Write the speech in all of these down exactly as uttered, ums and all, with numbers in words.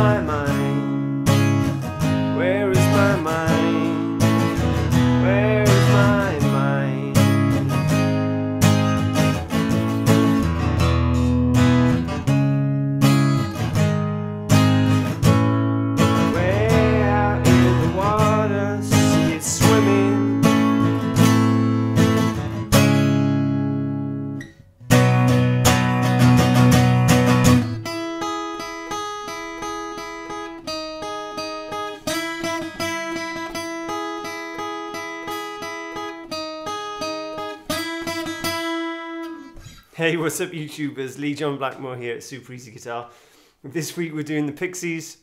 my mind? Where is my mind? Where is my mind? Way out in the water, see it swimming. Hey, what's up YouTubers? Lee John Blackmore here at Super Easy Guitar. This week we're doing the Pixies,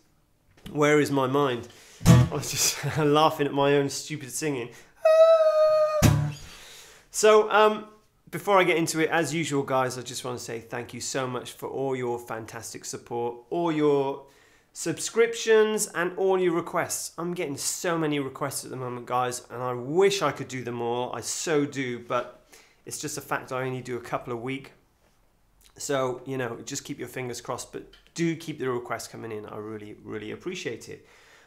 Where Is My Mind? I was just laughing at my own stupid singing. So, um, before I get into it, as usual guys, I just want to say thank you so much for all your fantastic support, all your subscriptions and all your requests. I'm getting so many requests at the moment guys, and I wish I could do them all, I so do, but it's just a fact I only do a couple a week. So, you know, just keep your fingers crossed, but do keep the requests coming in. I really, really appreciate it.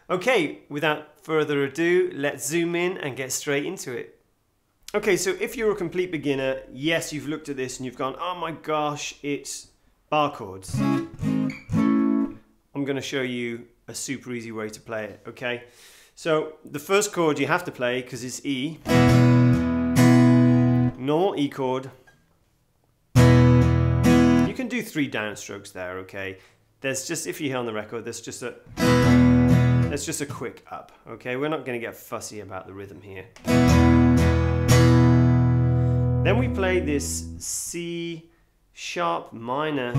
Okay, without further ado, let's zoom in and get straight into it. Okay, so if you're a complete beginner, yes, you've looked at this and you've gone, oh my gosh, it's bar chords. I'm gonna show you a super easy way to play it, okay? So the first chord you have to play, because it's E, normal E chord. You can do three downstrokes there, okay? There's just, if you hear on the record, there's just a, there's just a quick up, okay? We're not going to get fussy about the rhythm here. Then we play this C sharp minor.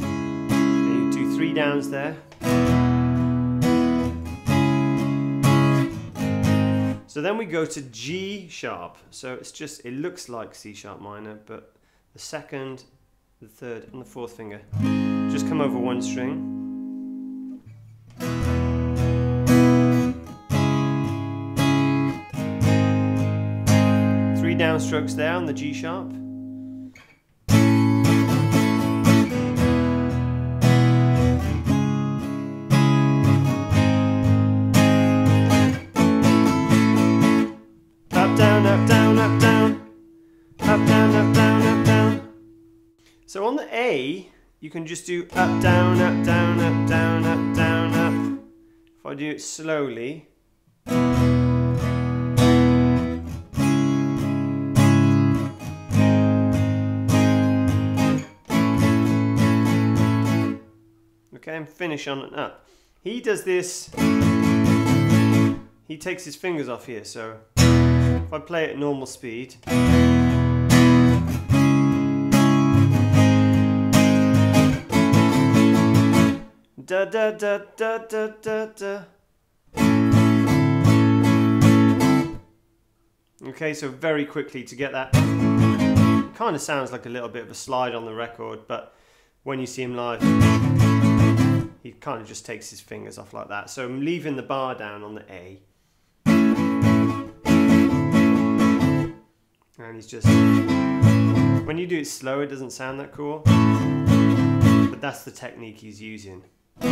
And you do three downs there. So then we go to G sharp. So it's just, it looks like C sharp minor, but the second, the third, and the fourth finger just come over one string. Three downstrokes there on the G sharp. So on the A, you can just do up, down, up, down, up, down, up, down, up. If I do it slowly. Okay, and finish on an up. He does this, he takes his fingers off here, so if I play it at normal speed. Da da da da da da da. Okay, so very quickly to get that. It kind of sounds like a little bit of a slide on the record, but when you see him live, he kind of just takes his fingers off like that. So I'm leaving the bar down on the A. And he's just, when you do it slow, it doesn't sound that cool, but that's the technique he's using. So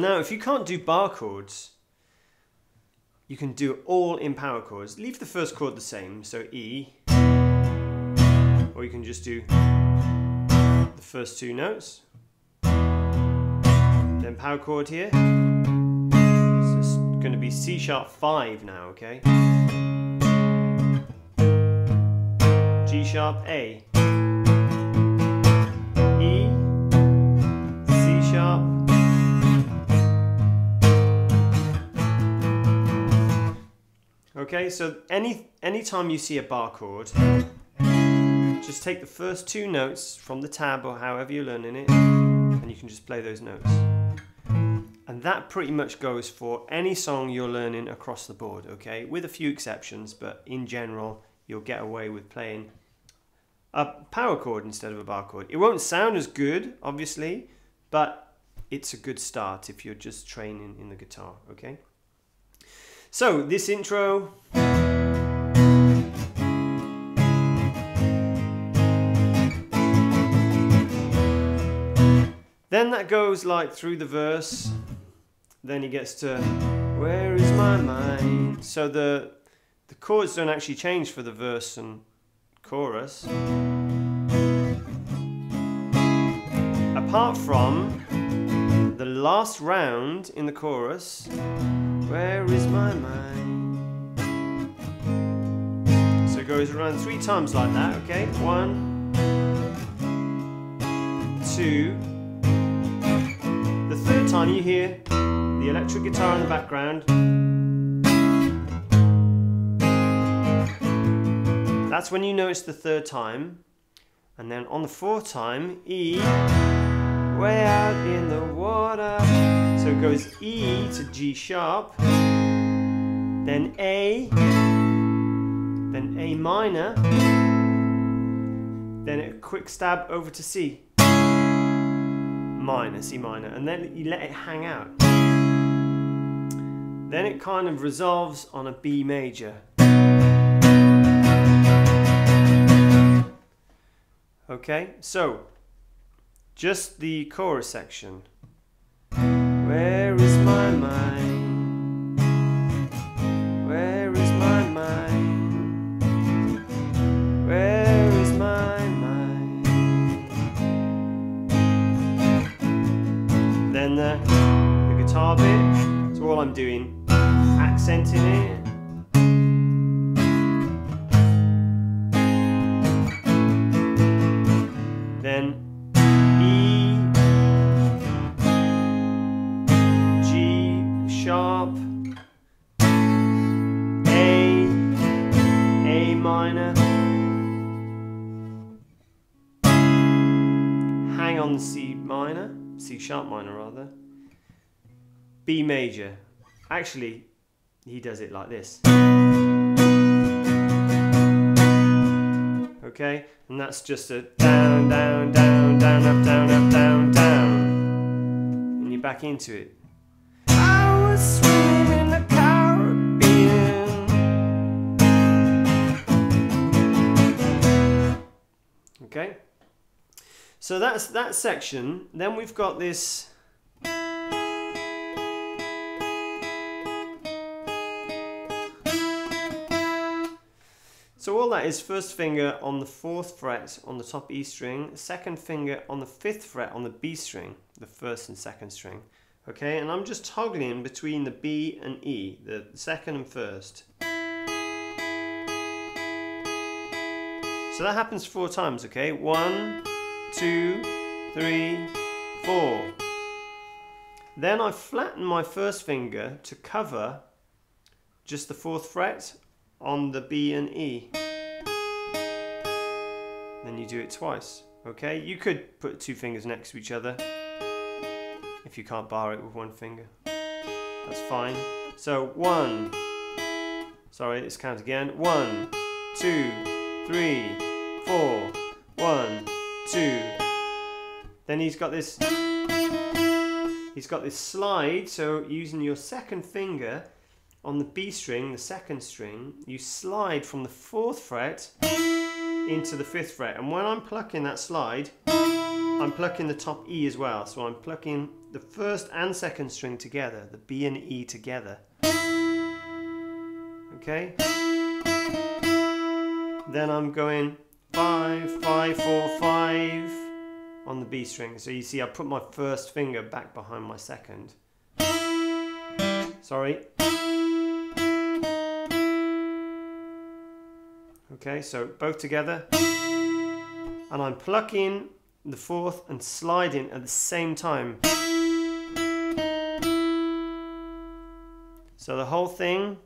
now if you can't do bar chords, you can do all in power chords. Leave the first chord the same, so E, or you can just do the first two notes, then power chord here. So it's going to be C sharp five now, okay? G sharp A, E, C sharp. Okay, so any anytime you see a bar chord, just take the first two notes from the tab or however you're learning it, and you can just play those notes. And that pretty much goes for any song you're learning across the board, okay? With a few exceptions, but in general, you'll get away with playing a power chord instead of a bar chord. It won't sound as good, obviously, but it's a good start if you're just training in the guitar, okay? So this intro, then that goes like through the verse, then he gets to where is my mind. So the the chords don't actually change for the verse and chorus, apart from the last round in the chorus, where is my mind. So it goes around three times like that, okay? One, two. The third time you hear the electric guitar in the background. That's when you know it's the third time. And then on the fourth time, E, way out in the water. So it goes E to G sharp, then A, then A minor, then a quick stab over to C. Minor, C minor, and then you let it hang out. Then it kind of resolves on a B major. Okay, so just the chorus section. Where is my mind? Where is my mind? Where is my mind? Then the, the guitar bit, so all I'm doing, accenting it. C minor, C sharp minor rather, B major. Actually, he does it like this. Okay, and that's just a down, down, down, down, up, down, up, down, down. And you're back into it. I was swimming in the Caribbean. Okay. So that's that section. Then we've got this. So all that is first finger on the fourth fret on the top E string, second finger on the fifth fret on the B string, the first and second string. Okay, and I'm just toggling between the B and E, the second and first. So that happens four times, okay? One, two, three, four. Then I flatten my first finger to cover just the fourth fret on the B and E. Then you do it twice, okay? You could put two fingers next to each other if you can't bar it with one finger. That's fine. So one, sorry, let's count again. One, two, three, four, one, two. Then he's got this he's got this slide, so using your second finger on the B string, the second string, you slide from the fourth fret into the fifth fret, and when I'm plucking that slide, I'm plucking the top E as well, so I'm plucking the first and second string together, the B and E together. Okay? Then I'm going five, five, four, five on the B string. So you see I put my first finger back behind my second. Sorry. Okay, so both together. And I'm plucking the fourth and sliding at the same time. So the whole thing.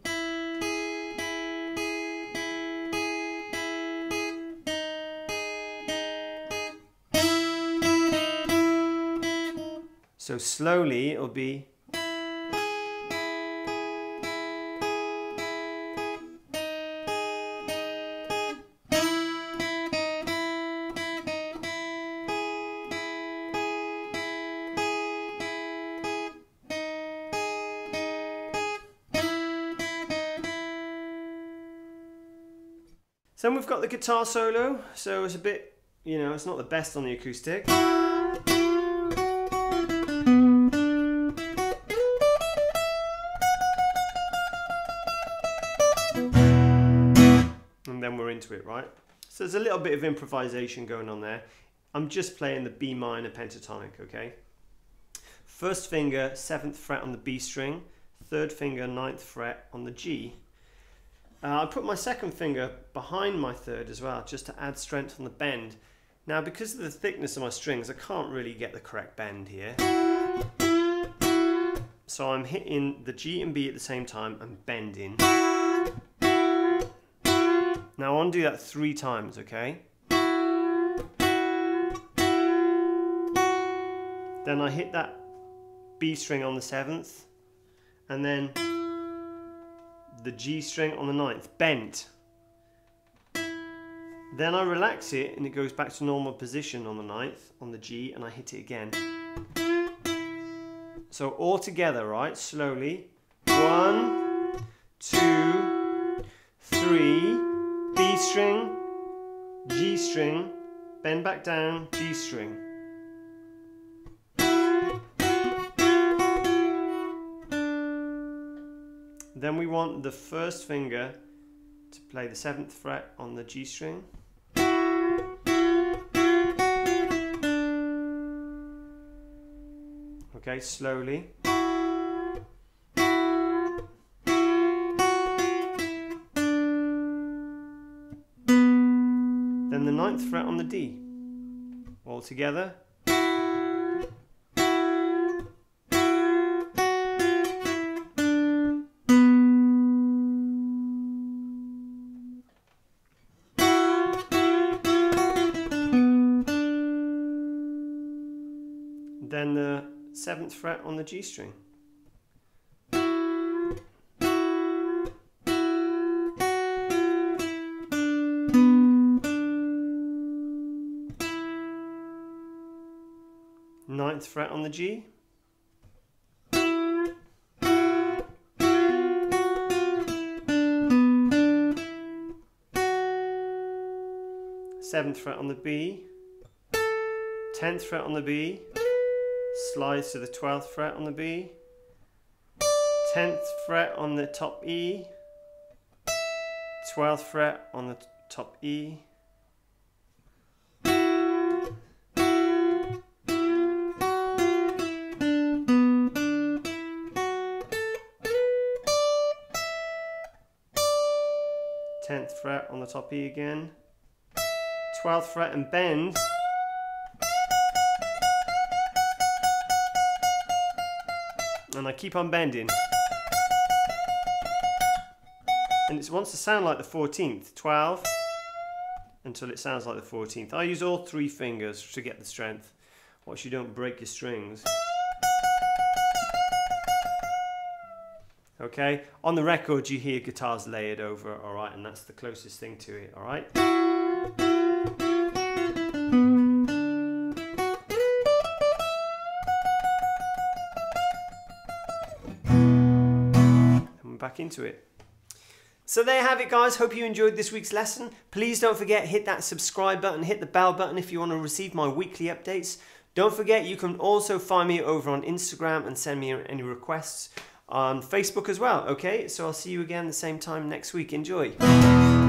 So slowly it'll be. Then we've got the guitar solo, so it's a bit, you know, it's not the best on the acoustic. And then we're into it, right? So there's a little bit of improvisation going on there. I'm just playing the B minor pentatonic, okay? First finger, seventh fret on the B string, third finger, ninth fret on the G. Uh, I put my second finger behind my third as well, just to add strength on the bend. Now, because of the thickness of my strings, I can't really get the correct bend here. So I'm hitting the G and B at the same time and bending. Now I want to do that three times, okay? Then I hit that B string on the seventh, and then the G string on the ninth, bent. Then I relax it and it goes back to normal position on the ninth, on the G, and I hit it again. So all together, right, slowly. One, two, three, B string, G string, bend back down, G string. Then we want the first finger to play the seventh fret on the G string. Okay, slowly. Then the ninth fret on the D. All together. Then the seventh fret on the G string. ninth fret on the G. seventh fret on the B. tenth fret on the B. Slides to the twelfth fret on the B, tenth fret on the top E, twelfth fret on the top E, tenth fret on the top E again, twelfth fret and bend. And I keep on bending. And it wants to sound like the fourteenth, twelve, until it sounds like the fourteenth. I use all three fingers to get the strength, watch you don't break your strings. Okay, on the record you hear guitars layered over, alright, and that's the closest thing to it, alright? Back into it. So there you have it, guys. Hope you enjoyed this week's lesson. Please don't forget, hit that subscribe button, hit the bell button if you want to receive my weekly updates. Don't forget, you can also find me over on Instagram and send me any requests on Facebook as well, okay? So I'll see you again the same time next week. Enjoy.